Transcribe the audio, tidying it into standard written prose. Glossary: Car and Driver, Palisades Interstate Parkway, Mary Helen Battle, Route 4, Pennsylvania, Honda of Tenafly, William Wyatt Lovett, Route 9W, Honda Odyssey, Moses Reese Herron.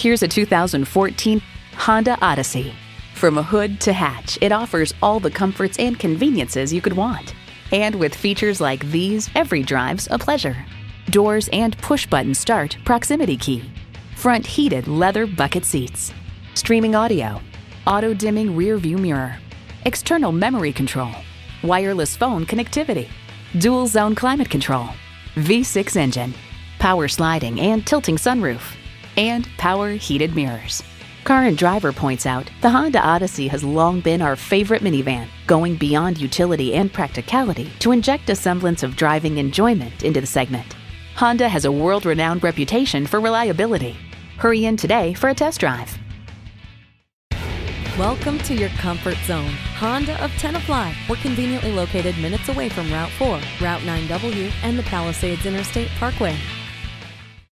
Here's a 2014 Honda Odyssey. From hood to hatch, it offers all the comforts and conveniences you could want. And with features like these, every drive's a pleasure. Doors and push-button start proximity key. Front heated leather bucket seats. Streaming audio. Auto-dimming rear-view mirror. External memory control. Wireless phone connectivity. Dual zone climate control. V6 engine. Power sliding and tilting sunroof. And power heated mirrors. Car and Driver points out, the Honda Odyssey has long been our favorite minivan, going beyond utility and practicality to inject a semblance of driving enjoyment into the segment. Honda has a world-renowned reputation for reliability. Hurry in today for a test drive. Welcome to your comfort zone. Honda of Tenafly. We're conveniently located minutes away from Route 4, Route 9W, and the Palisades Interstate Parkway.